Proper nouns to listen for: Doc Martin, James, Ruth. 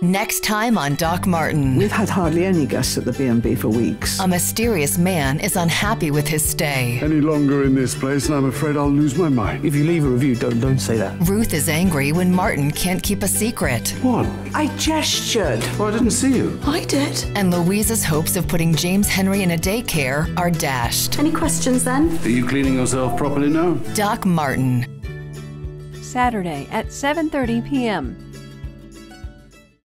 Next time on Doc Martin. We've had hardly any guests at the B&B for weeks. A mysterious man is unhappy with his stay. Any longer in this place and I'm afraid I'll lose my mind. If you leave a review, don't say that. Ruth is angry when Martin can't keep a secret. What? I gestured. Well, I didn't see you. I did. And Louise's hopes of putting James Henry in a daycare are dashed. Any questions then? Are you cleaning yourself properly now? Doc Martin. Saturday at 7:30 p.m.